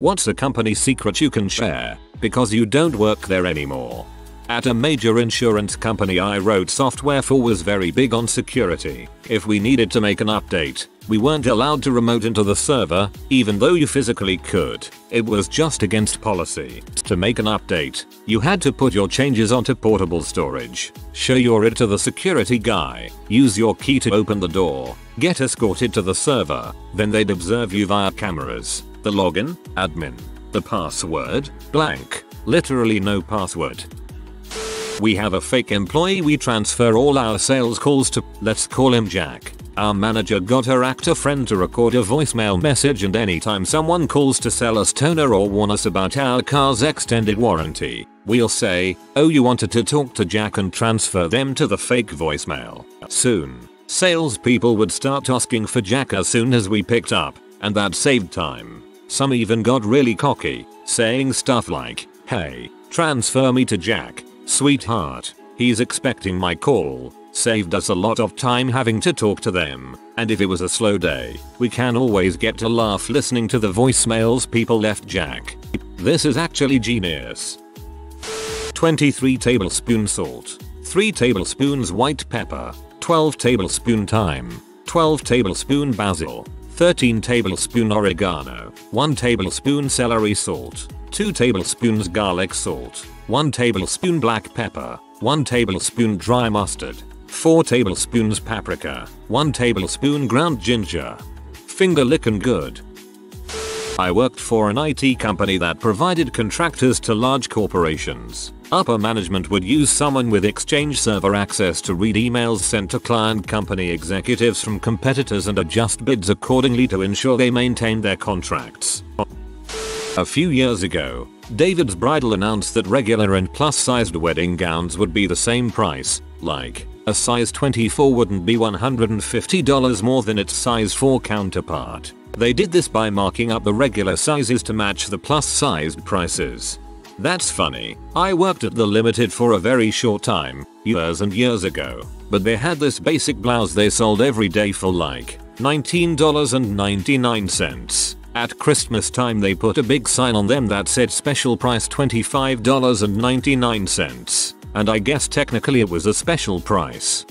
What's a company secret you can share because you don't work there anymore? At a major insurance company I wrote software for was very big on security. If we needed to make an update, we weren't allowed to remote into the server, even though you physically could. It was just against policy. To make an update, you had to put your changes onto portable storage, show your ID to the security guy, use your key to open the door, get escorted to the server, then they'd observe you via cameras, the login, admin, the password, blank, literally no password. We have a fake employee we transfer all our sales calls to. Let's call him Jack. Our manager got her actor friend to record a voicemail message, and anytime someone calls to sell us toner or warn us about our car's extended warranty, we'll say, "Oh, you wanted to talk to Jack," and transfer them to the fake voicemail. Soon, salespeople would start asking for Jack as soon as we picked up, and that saved time. Some even got really cocky, saying stuff like, "Hey, transfer me to Jack. Sweetheart, he's expecting my call." Saved us a lot of time having to talk to them, and if it was a slow day, we can always get to laugh listening to the voicemails people left Jack. This is actually genius. 23 tablespoon salt, 3 tablespoons white pepper, 12 tablespoon thyme, 12 tablespoon basil, 13 tablespoon oregano, 1 tablespoon celery salt, 2 tablespoons garlic salt, 1 tablespoon black pepper, 1 tablespoon dry mustard, 4 tablespoons paprika, 1 tablespoon ground ginger. Finger lickin' good. I worked for an IT company that provided contractors to large corporations. Upper management would use someone with Exchange server access to read emails sent to client company executives from competitors and adjust bids accordingly to ensure they maintained their contracts. A few years ago, David's Bridal announced that regular and plus-sized wedding gowns would be the same price, like, a size 24 wouldn't be $150 more than its size 4 counterpart. They did this by marking up the regular sizes to match the plus-sized prices. That's funny. I worked at The Limited for a very short time, years and years ago, but they had this basic blouse they sold every day for like $19.99. At Christmas time they put a big sign on them that said special price $25.99, and I guess technically it was a special price.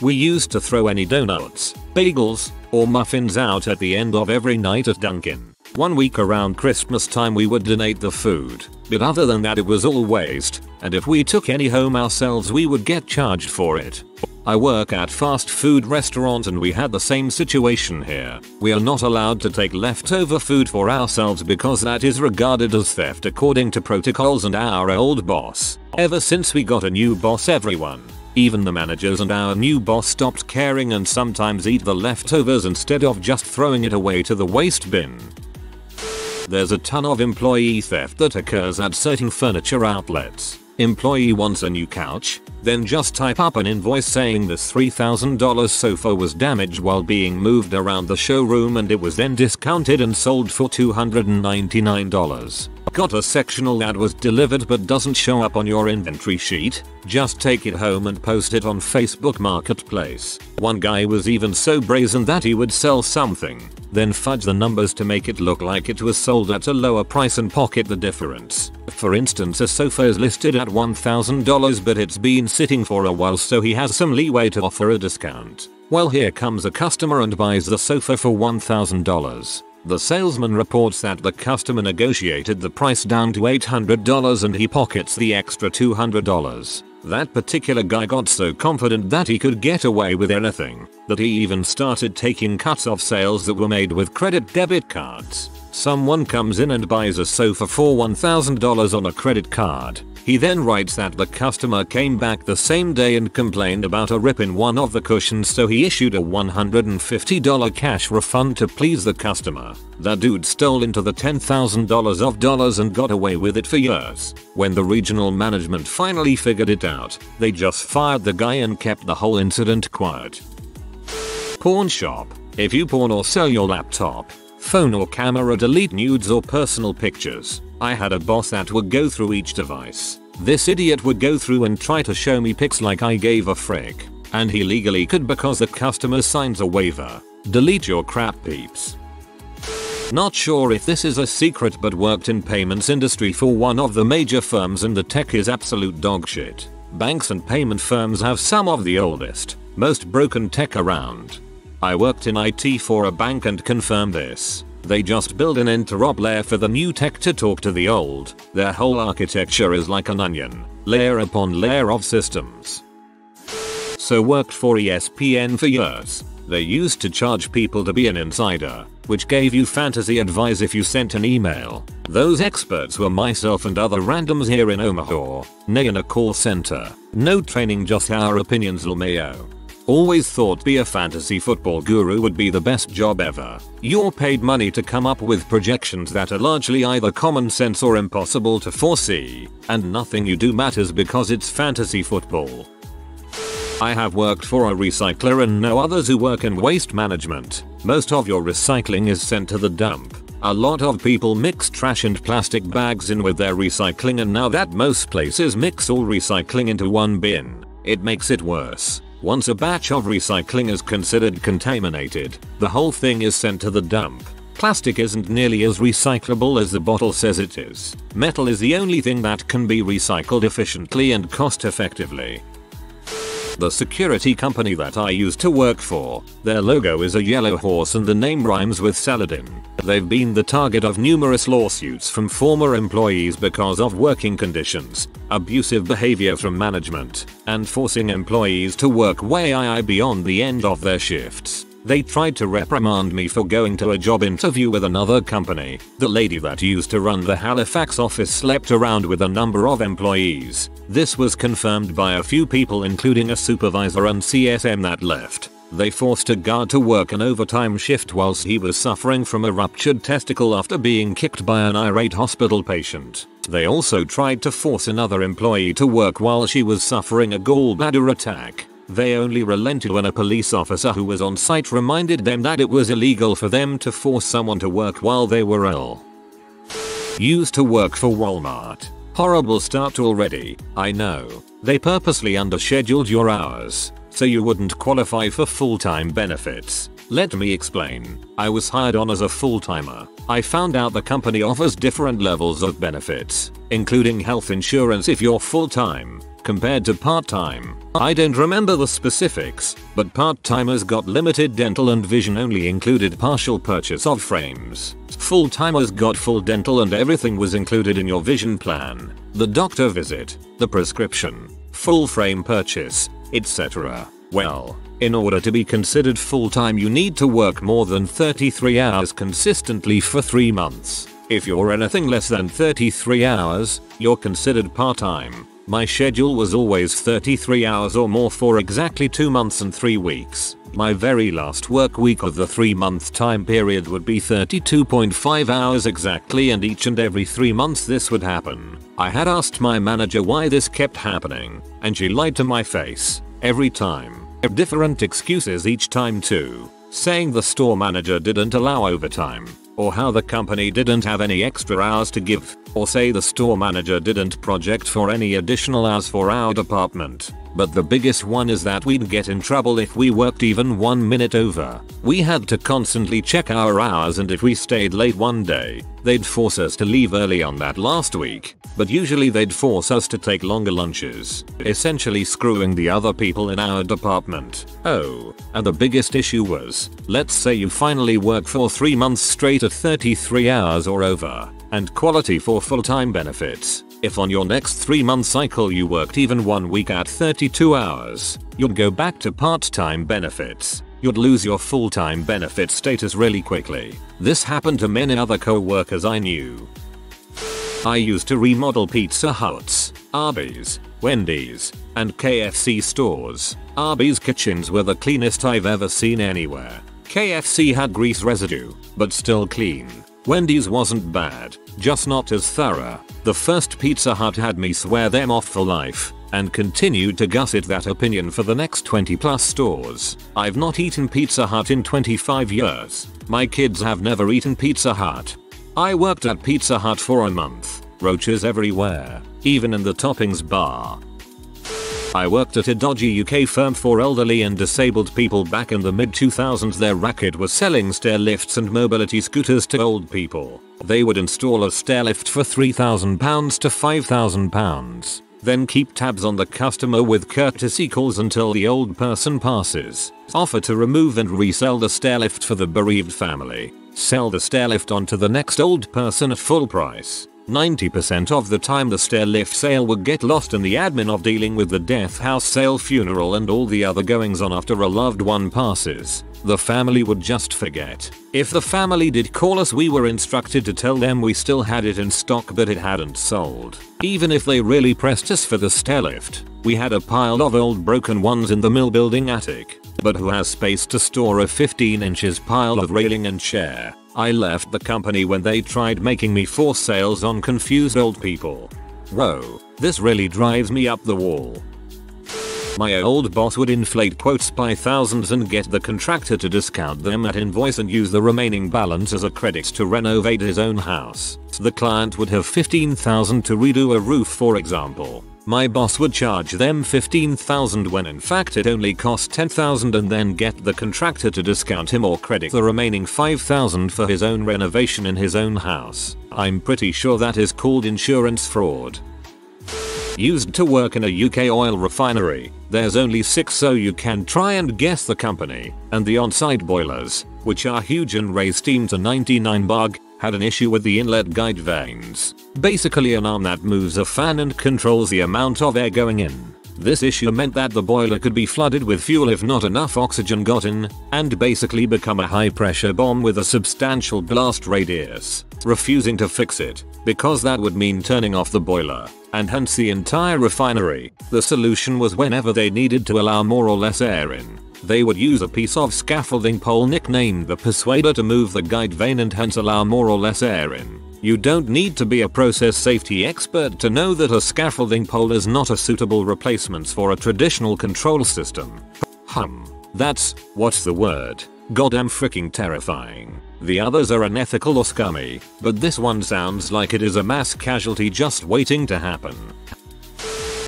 We used to throw any donuts, bagels, or muffins out at the end of every night at Dunkin'. One week around Christmas time we would donate the food, but other than that it was all waste, and if we took any home ourselves we would get charged for it. I work at fast food restaurants and we had the same situation here. We are not allowed to take leftover food for ourselves because that is regarded as theft according to protocols and our old boss. Ever since we got a new boss, everyone, even the managers and our new boss, stopped caring and sometimes eat the leftovers instead of just throwing it away to the waste bin. There's a ton of employee theft that occurs at certain furniture outlets. Employee wants a new couch, then just type up an invoice saying this $3,000 sofa was damaged while being moved around the showroom and it was then discounted and sold for $299. Got a sectional that was delivered but doesn't show up on your inventory sheet? Just take it home and post it on Facebook Marketplace. One guy was even so brazen that he would sell something, then fudge the numbers to make it look like it was sold at a lower price and pocket the difference. For instance, a sofa is listed at $1,000 but it's been sitting for a while, so he has some leeway to offer a discount. Well, here comes a customer and buys the sofa for $1,000. The salesman reports that the customer negotiated the price down to $800 and he pockets the extra $200. That particular guy got so confident that he could get away with anything that he even started taking cuts off sales that were made with credit debit cards. Someone comes in and buys a sofa for $1,000 on a credit card. He then writes that the customer came back the same day and complained about a rip in one of the cushions, so he issued a $150 cash refund to please the customer. That dude stole into the $10,000 of dollars and got away with it for years. When the regional management finally figured it out, they just fired the guy and kept the whole incident quiet. Pawn shop. If you pawn or sell your laptop, phone or camera, delete nudes or personal pictures. I had a boss that would go through each device. This idiot would go through and try to show me pics like I gave a frick. And he legally could because the customer signs a waiver. Delete your crap, peeps. Not sure if this is a secret, but worked in payments industry for one of the major firms and the tech is absolute dog shit. Banks and payment firms have some of the oldest, most broken tech around. I worked in IT for a bank and confirmed this. They just build an interop layer for the new tech to talk to the old. Their whole architecture is like an onion, layer upon layer of systems. So worked for ESPN for years. They used to charge people to be an insider, which gave you fantasy advice if you sent an email. Those experts were myself and other randoms here in Omaha, nay in a call center. No training, just our opinions LMAO. Always thought be a fantasy football guru would be the best job ever. You're paid money to come up with projections that are largely either common sense or impossible to foresee, and nothing you do matters because it's fantasy football. I have worked for a recycler and know others who work in waste management. Most of your recycling is sent to the dump. A lot of people mix trash and plastic bags in with their recycling, and now that most places mix all recycling into one bin, it makes it worse. Once a batch of recycling is considered contaminated, the whole thing is sent to the dump. Plastic isn't nearly as recyclable as the bottle says it is. Metal is the only thing that can be recycled efficiently and cost effectively. The security company that I used to work for, their logo is a yellow horse and the name rhymes with Saladin. They've been the target of numerous lawsuits from former employees because of working conditions, abusive behavior from management, and forcing employees to work way beyond the end of their shifts. They tried to reprimand me for going to a job interview with another company. The lady that used to run the Halifax office slept around with a number of employees. This was confirmed by a few people, including a supervisor and CSM that left. They forced a guard to work an overtime shift whilst he was suffering from a ruptured testicle after being kicked by an irate hospital patient. They also tried to force another employee to work while she was suffering a gallbladder attack. They only relented when a police officer who was on site reminded them that it was illegal for them to force someone to work while they were ill. Used to work for Walmart. Horrible start already, I know. They purposely underscheduled your hours, so you wouldn't qualify for full-time benefits. Let me explain. I was hired on as a full-timer. I found out the company offers different levels of benefits, including health insurance if you're full-time, compared to part-time. I don't remember the specifics, but part-timers got limited dental and vision, only included partial purchase of frames. Full-timers got full dental and everything was included in your vision plan, the doctor visit, the prescription, full frame purchase, etc. Well, in order to be considered full-time you need to work more than 33 hours consistently for 3 months. If you're anything less than 33 hours, you're considered part-time. My schedule was always 33 hours or more for exactly 2 months and 3 weeks. My very last work week of the 3-month time period would be 32.5 hours exactly, and each and every 3 months this would happen. I had asked my manager why this kept happening, and she lied to my face. Every time. Different excuses each time too. Saying the store manager didn't allow overtime, or how the company didn't have any extra hours to give, or say the store manager didn't project for any additional hours for our department. But the biggest one is that we'd get in trouble if we worked even 1 minute over. We had to constantly check our hours, and if we stayed late one day, they'd force us to leave early on that last week, but usually they'd force us to take longer lunches, essentially screwing the other people in our department. Oh, and the biggest issue was, let's say you finally work for 3 months straight at 33 hours or over, and quality for full-time benefits. If on your next 3-month cycle you worked even 1 week at 32 hours, you'd go back to part-time benefits. You'd lose your full-time benefit status really quickly. This happened to many other co-workers I knew. I used to remodel Pizza Hut's, Arby's, Wendy's, and KFC stores. Arby's kitchens were the cleanest I've ever seen anywhere. KFC had grease residue, but still clean. Wendy's wasn't bad, just not as thorough. The first Pizza Hut had me swear them off for life, and continued to gusset that opinion for the next 20+ stores. I've not eaten Pizza Hut in 25 years. My kids have never eaten Pizza Hut. I worked at Pizza Hut for a month. Roaches everywhere, even in the toppings bar. I worked at a dodgy UK firm for elderly and disabled people back in the mid-2000s. Their racket was selling stair lifts and mobility scooters to old people. They would install a stair lift for £3,000 to £5,000. Then keep tabs on the customer with courtesy calls until the old person passes. Offer to remove and resell the stairlift for the bereaved family. Sell the stairlift on to the next old person at full price. 90% of the time the stairlift sale would get lost in the admin of dealing with the death, house sale, funeral and all the other goings on after a loved one passes. The family would just forget. If the family did call us, we were instructed to tell them we still had it in stock but it hadn't sold. Even if they really pressed us for the stairlift, we had a pile of old broken ones in the mill building attic. But who has space to store a 15 inches pile of railing and chair? I left the company when they tried making me force sales on confused old people. Whoa, this really drives me up the wall. My old boss would inflate quotes by thousands and get the contractor to discount them at invoice and use the remaining balance as a credit to renovate his own house. The client would have $15,000 to redo a roof, for example. My boss would charge them $15,000 when in fact it only cost $10,000, and then get the contractor to discount him or credit the remaining $5,000 for his own renovation in his own house. I'm pretty sure that is called insurance fraud. Used to work in a UK oil refinery. There's only 6, so you can try and guess the company, and the on-site boilers, which are huge and raise steam to 99 bug, had an issue with the inlet guide vanes. Basically an arm that moves a fan and controls the amount of air going in. This issue meant that the boiler could be flooded with fuel if not enough oxygen got in, and basically become a high pressure bomb with a substantial blast radius. Refusing to fix it, because that would mean turning off the boiler, and hence the entire refinery. The solution was whenever they needed to allow more or less air in, they would use a piece of scaffolding pole nicknamed the persuader to move the guide vane and hence allow more or less air in. You don't need to be a process safety expert to know that a scaffolding pole is not a suitable replacement for a traditional control system. That's, what's the word? Goddamn freaking terrifying. The others are unethical or scummy, but this one sounds like it is a mass casualty just waiting to happen.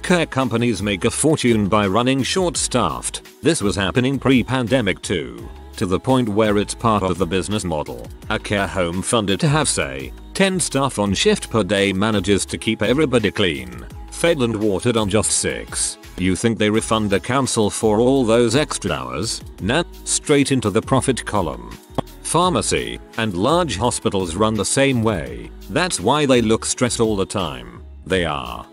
Care companies make a fortune by running short-staffed. This was happening pre-pandemic too, to the point where it's part of the business model. A care home funded to have, say, 10 staff on shift per day manages to keep everybody clean, fed and watered on just 6. You think they refund the council for all those extra hours? Nah, straight into the profit column. Pharmacy and large hospitals run the same way. That's why they look stressed all the time. They are.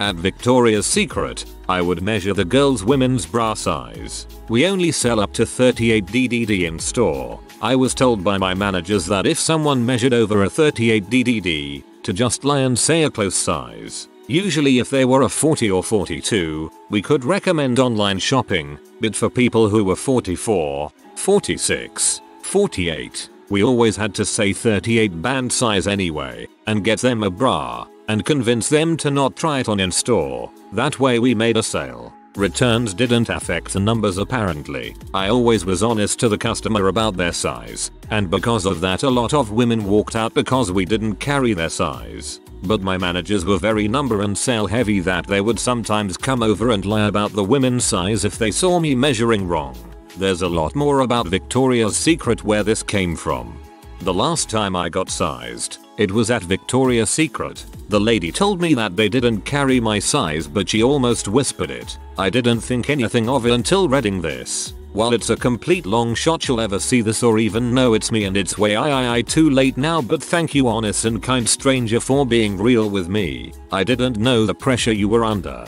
At Victoria's Secret, I would measure the girls' women's bra size. We only sell up to 38 DDD in store. I was told by my managers that if someone measured over a 38 DDD, to just lie and say a close size. Usually if they were a 40 or 42, we could recommend online shopping, but for people who were 44, 46, 48, we always had to say 38 band size anyway, and get them a bra, and convince them to not try it on in store. That way we made a sale. Returns didn't affect the numbers apparently. I always was honest to the customer about their size, and because of that a lot of women walked out because we didn't carry their size. But my managers were very number and sale heavy that they would sometimes come over and lie about the women's size if they saw me measuring wrong. There's a lot more about Victoria's Secret where this came from. The last time I got sized, it was at Victoria's Secret. The lady told me that they didn't carry my size, but she almost whispered it. I didn't think anything of it until reading this. While it's a complete long shot she'll ever see this or even know it's me, and it's way I too late now, but thank you, honest and kind stranger, for being real with me. I didn't know the pressure you were under.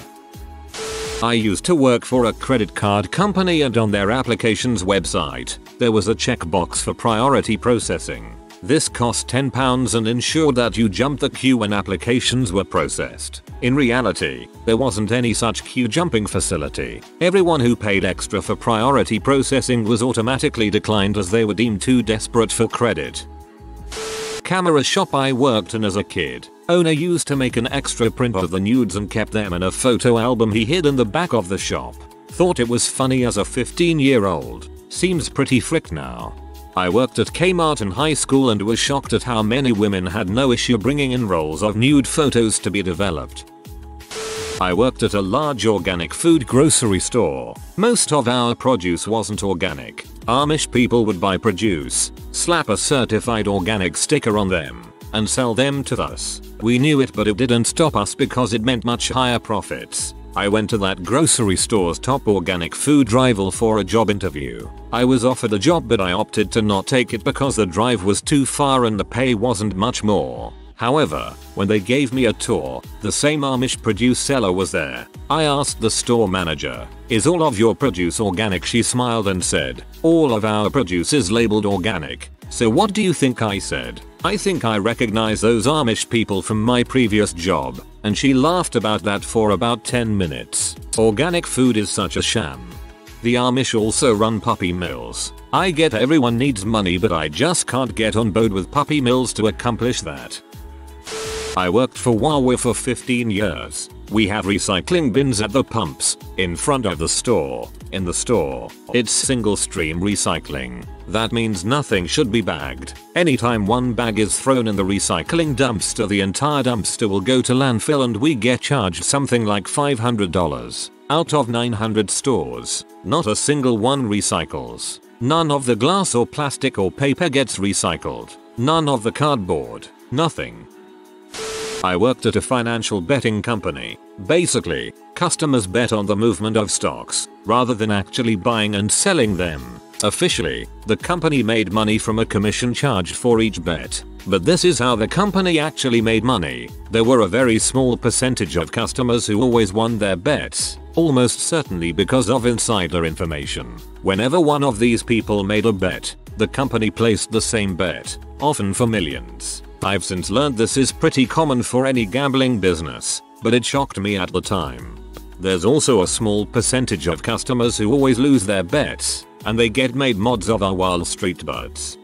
I used to work for a credit card company, and on their applications website, there was a checkbox for priority processing. This cost £10 and ensured that you jumped the queue when applications were processed. In reality, there wasn't any such queue jumping facility. Everyone who paid extra for priority processing was automatically declined as they were deemed too desperate for credit. Camera shop I worked in as a kid. Owner used to make an extra print of the nudes and kept them in a photo album he hid in the back of the shop. Thought it was funny as a 15-year-old. Seems pretty frick now. I worked at Kmart in high school and was shocked at how many women had no issue bringing in rolls of nude photos to be developed. I worked at a large organic food grocery store. Most of our produce wasn't organic. Amish people would buy produce, slap a certified organic sticker on them, and sell them to us. We knew it, but it didn't stop us because it meant much higher profits. I went to that grocery store's top organic food rival for a job interview. I was offered a job, but I opted to not take it because the drive was too far and the pay wasn't much more. However, when they gave me a tour, the same Amish produce seller was there. I asked the store manager, "Is all of your produce organic?" She smiled and said, "All of our produce is labeled organic. So what do you think?" I said, "I think I recognize those Amish people from my previous job." And she laughed about that for about 10 minutes. Organic food is such a sham. The Amish also run puppy mills. I get everyone needs money, but I just can't get on board with puppy mills to accomplish that. I worked for Wawa for 15 years. We have recycling bins at the pumps, in front of the store, in the store. It's single stream recycling. That means nothing should be bagged. Anytime one bag is thrown in the recycling dumpster, the entire dumpster will go to landfill, and we get charged something like $500. Out of 900 stores, not a single one recycles. None of the glass or plastic or paper gets recycled. None of the cardboard. Nothing. I worked at a financial betting company. Basically, customers bet on the movement of stocks, rather than actually buying and selling them. Officially, the company made money from a commission charged for each bet. But this is how the company actually made money. There were a very small percentage of customers who always won their bets, almost certainly because of insider information. Whenever one of these people made a bet, the company placed the same bet, often for millions. I've since learned this is pretty common for any gambling business, but it shocked me at the time. There's also a small percentage of customers who always lose their bets, and they get made mods of our Wall Street buds.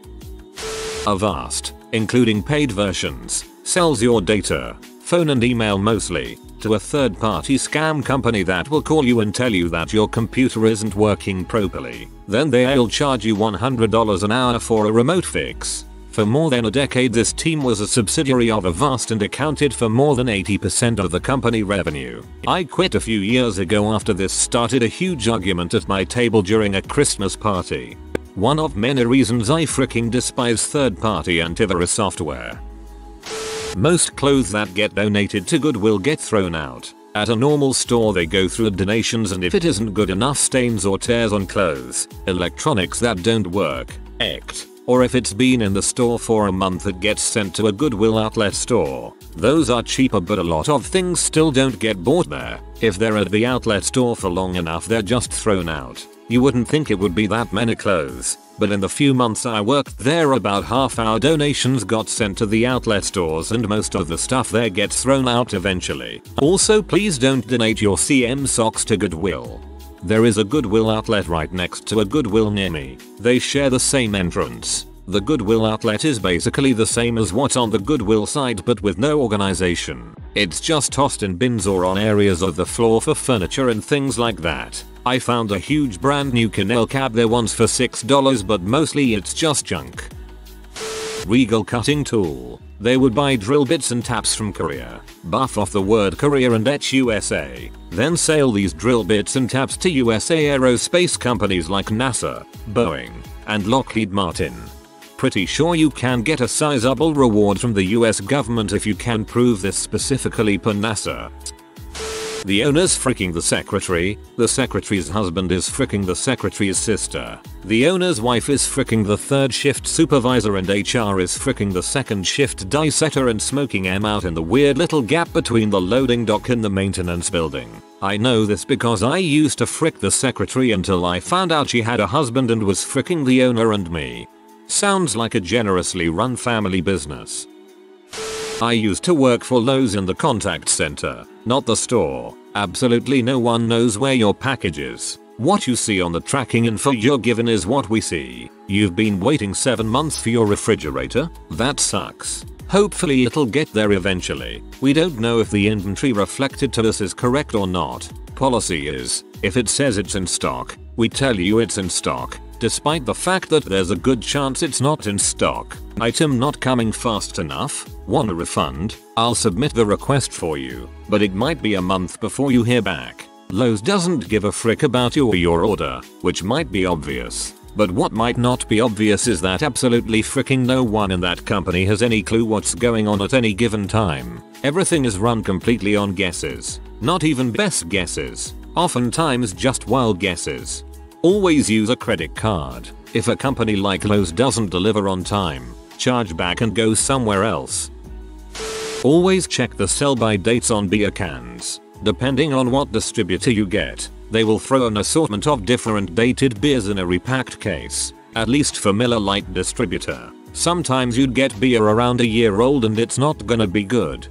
Avast, including paid versions, sells your data, phone and email mostly, to a third-party scam company that will call you and tell you that your computer isn't working properly. Then they'll charge you $100 an hour for a remote fix. For more than a decade, this team was a subsidiary of Avast and accounted for more than 80% of the company revenue. I quit a few years ago after this started a huge argument at my table during a Christmas party. One of many reasons I freaking despise third-party antivirus software. Most clothes that get donated to Goodwill get thrown out. At a normal store, they go through donations, and if it isn't good enough, stains or tears on clothes, electronics that don't work, or if it's been in the store for a month, it gets sent to a Goodwill outlet store. Those are cheaper, but a lot of things still don't get bought there. If they're at the outlet store for long enough, they're just thrown out. You wouldn't think it would be that many clothes, but in the few months I worked there, about half our donations got sent to the outlet stores, and most of the stuff there gets thrown out eventually. Also, please don't donate your CM socks to Goodwill. There is a Goodwill outlet right next to a Goodwill near me. They share the same entrance. The Goodwill outlet is basically the same as what's on the Goodwill side, but with no organization. It's just tossed in bins or on areas of the floor for furniture and things like that. I found a huge brand new Canel cab there once for $6, but mostly it's just junk. Regal cutting tool. They would buy drill bits and taps from Korea, buff off the word Korea and etch USA, then sell these drill bits and taps to USA aerospace companies like NASA, Boeing, and Lockheed Martin. Pretty sure you can get a sizable reward from the US government if you can prove this specifically per NASA. The owner's fricking the secretary, the secretary's husband is fricking the secretary's sister, the owner's wife is fricking the third shift supervisor, and HR is fricking the second shift dissector and smoking em out in the weird little gap between the loading dock and the maintenance building. I know this because I used to frick the secretary until I found out she had a husband and was fricking the owner and me. Sounds like a generously run family business. I used to work for Lowe's in the contact center, not the store. Absolutely no one knows where your package is. What you see on the tracking info you're given is what we see. You've been waiting 7 months for your refrigerator? That sucks. Hopefully it'll get there eventually. We don't know if the inventory reflected to us is correct or not. Policy is, if it says it's in stock, we tell you it's in stock. despite the fact that there's a good chance it's not in stock. Item not coming fast enough? Want a refund? I'll submit the request for you, but it might be a month before you hear back. Lowe's doesn't give a frick about you or your order, which might be obvious. But what might not be obvious is that absolutely fricking no one in that company has any clue what's going on at any given time. Everything is run completely on guesses. Not even best guesses. Oftentimes just wild guesses. Always use a credit card. If a company like Lowe's doesn't deliver on time, charge back and go somewhere else. Always check the sell-by dates on beer cans. Depending on what distributor you get, they will throw an assortment of different dated beers in a repacked case, at least for Miller Lite distributor. Sometimes you'd get beer around a year old and it's not gonna be good.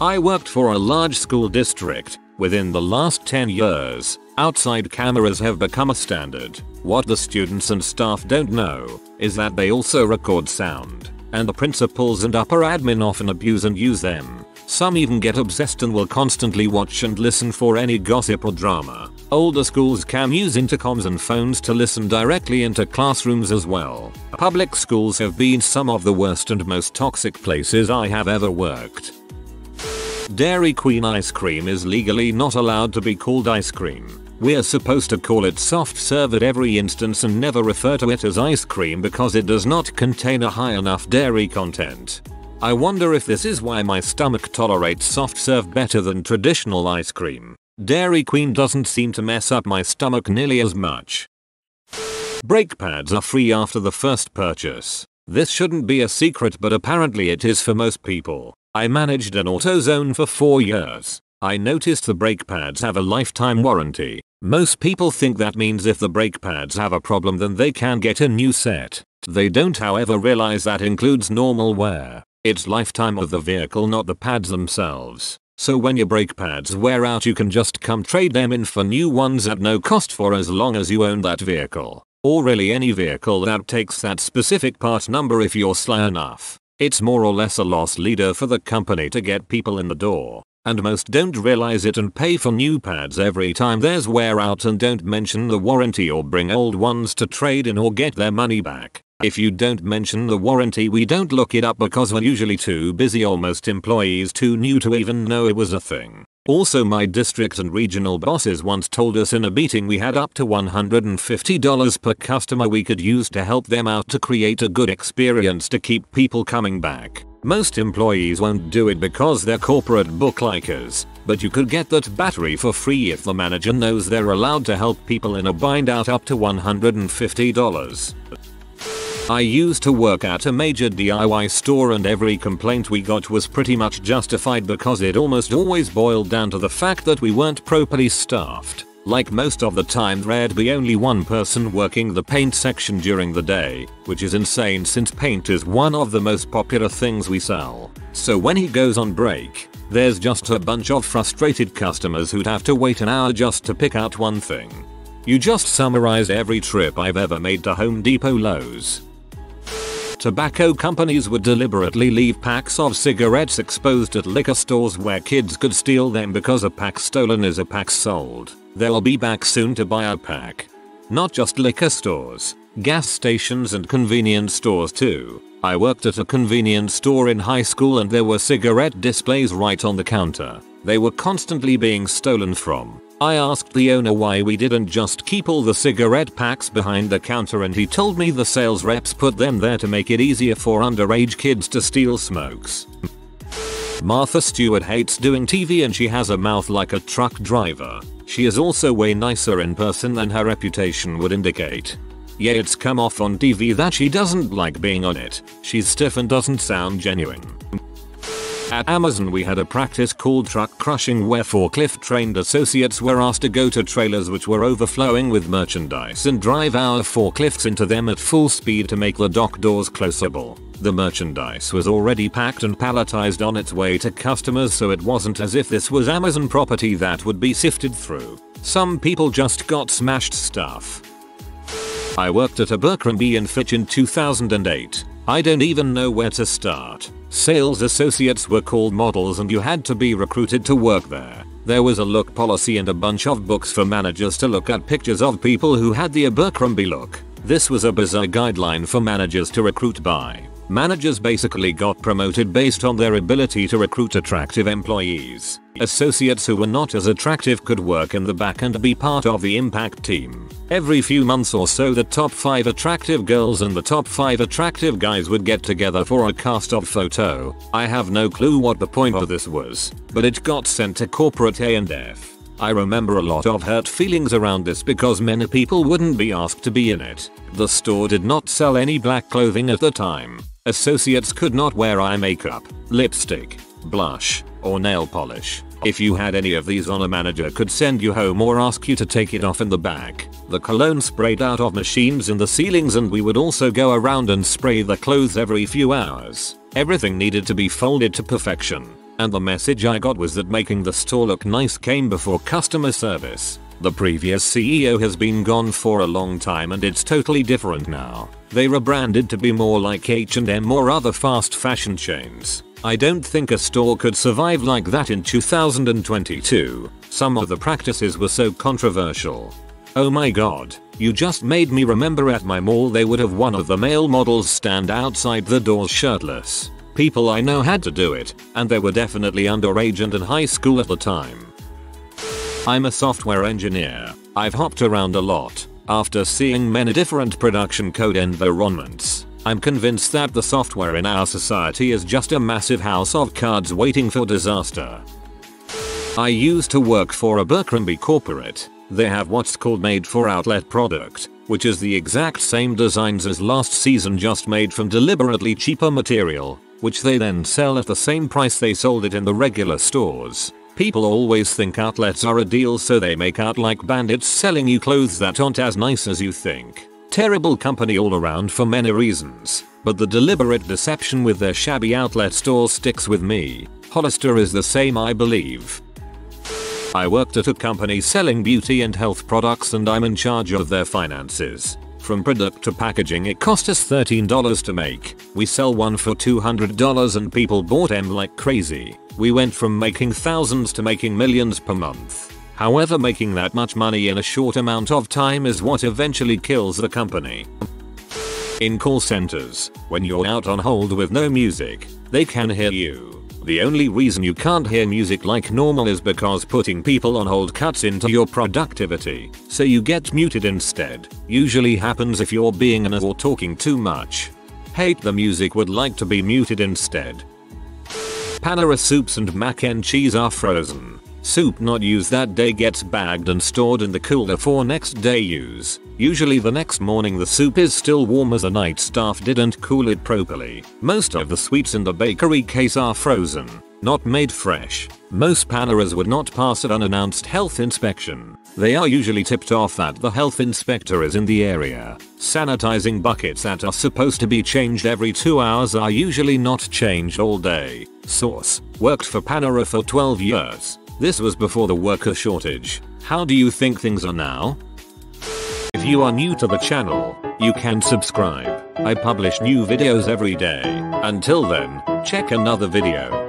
I worked for a large school district. Within the last 10 years, outside cameras have become a standard. What the students and staff don't know is that they also record sound, and the principals and upper admin often abuse and use them. Some even get obsessed and will constantly watch and listen for any gossip or drama. Older schools can use intercoms and phones to listen directly into classrooms as well. Public schools have been some of the worst and most toxic places I have ever worked. Dairy Queen ice cream is legally not allowed to be called ice cream. We're supposed to call it soft serve at every instance and never refer to it as ice cream because it does not contain a high enough dairy content. I wonder if this is why my stomach tolerates soft serve better than traditional ice cream. Dairy Queen doesn't seem to mess up my stomach nearly as much. Brake pads are free after the first purchase. This shouldn't be a secret, but apparently it is for most people. I managed an AutoZone for 4 years. I noticed the brake pads have a lifetime warranty. Most people think that means if the brake pads have a problem then they can get a new set. They don't however realize that includes normal wear. It's lifetime of the vehicle, not the pads themselves. So when your brake pads wear out you can just come trade them in for new ones at no cost for as long as you own that vehicle. Or really any vehicle that takes that specific part number if you're sly enough. It's more or less a loss leader for the company to get people in the door. And most don't realize it and pay for new pads every time there's wear out and don't mention the warranty or bring old ones to trade in or get their money back. If you don't mention the warranty we don't look it up because we're usually too busy or most employees too new to even know it was a thing. Also my district and regional bosses once told us in a meeting we had up to $150 per customer we could use to help them out to create a good experience to keep people coming back. Most employees won't do it because they're corporate booklikers, but you could get that battery for free if the manager knows they're allowed to help people in a bind out up to $150. I used to work at a major DIY store and every complaint we got was pretty much justified because it almost always boiled down to the fact that we weren't properly staffed. Like most of the time there'd be only one person working the paint section during the day, which is insane since paint is one of the most popular things we sell. So when he goes on break, there's just a bunch of frustrated customers who'd have to wait an hour just to pick out one thing. You just summarized every trip I've ever made to Home Depot, Lowe's. Tobacco companies would deliberately leave packs of cigarettes exposed at liquor stores where kids could steal them because a pack stolen is a pack sold. They'll be back soon to buy a pack. Not just liquor stores, gas stations and convenience stores too. I worked at a convenience store in high school and there were cigarette displays right on the counter. They were constantly being stolen from. I asked the owner why we didn't just keep all the cigarette packs behind the counter and he told me the sales reps put them there to make it easier for underage kids to steal smokes. Martha Stewart hates doing TV and she has a mouth like a truck driver. She is also way nicer in person than her reputation would indicate. Yet it's come off on TV that she doesn't like being on it. She's stiff and doesn't sound genuine. At Amazon we had a practice called truck crushing where forklift trained associates were asked to go to trailers which were overflowing with merchandise and drive our forklifts into them at full speed to make the dock doors closable. The merchandise was already packed and palletized on its way to customers so it wasn't as if this was Amazon property that would be sifted through. Some people just got smashed stuff. I worked at Abercrombie B&F in 2008. I don't even know where to start. Sales associates were called models and you had to be recruited to work there. There was a look policy and a bunch of books for managers to look at pictures of people who had the Abercrombie look. This was a bizarre guideline for managers to recruit by. Managers basically got promoted based on their ability to recruit attractive employees. Associates who were not as attractive could work in the back and be part of the impact team. Every few months or so, the top 5 attractive girls and the top 5 attractive guys would get together for a cast-off photo. I have no clue what the point of this was, but it got sent to corporate A&F. I remember a lot of hurt feelings around this because many people wouldn't be asked to be in it. The store did not sell any black clothing at the time. Associates could not wear eye makeup, lipstick, blush, or nail polish. If you had any of these on, a manager could send you home or ask you to take it off in the back. The cologne sprayed out of machines in the ceilings, and we would also go around and spray the clothes every few hours. Everything needed to be folded to perfection. And the message I got was that making the store look nice came before customer service. The previous CEO has been gone for a long time and it's totally different now. They rebranded to be more like H&M or other fast fashion chains. I don't think a store could survive like that in 2022. Some of the practices were so controversial. Oh my god, you just made me remember at my mall they would have one of the male models stand outside the doors shirtless. People I know had to do it, and they were definitely underage and in high school at the time. I'm a software engineer. I've hopped around a lot. After seeing many different production code environments, I'm convinced that the software in our society is just a massive house of cards waiting for disaster. I used to work for Abercrombie Corporate. They have what's called made for outlet product, which is the exact same designs as last season, just made from deliberately cheaper material, which they then sell at the same price they sold it in the regular stores. People always think outlets are a deal, so they make out like bandits selling you clothes that aren't as nice as you think. Terrible company all around for many reasons, but the deliberate deception with their shabby outlet store sticks with me. Hollister is the same, I believe. I worked at a company selling beauty and health products, and I'm in charge of their finances. From product to packaging, it cost us $13 to make. We sell one for $200 and people bought them like crazy. We went from making thousands to making millions per month. However, making that much money in a short amount of time is what eventually kills the company. In call centers, when you're out on hold with no music, they can hear you. The only reason you can't hear music like normal is because putting people on hold cuts into your productivity, so you get muted instead. Usually happens if you're being an or talking too much. Hate the music, would like to be muted instead. Panera soups and mac and cheese are frozen. Soup not used that day gets bagged and stored in the cooler for next day use. Usually the next morning the soup is still warm, as the night staff didn't cool it properly. Most of the sweets in the bakery case are frozen, not made fresh. Most Paneras would not pass an unannounced health inspection. They are usually tipped off that the health inspector is in the area. Sanitizing buckets that are supposed to be changed every 2 hours are usually not changed all day. Source: worked for Panera for 12 years. This was before the worker shortage. How do you think things are now? If you are new to the channel, you can subscribe. I publish new videos every day. Until then, check another video.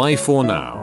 Bye for now.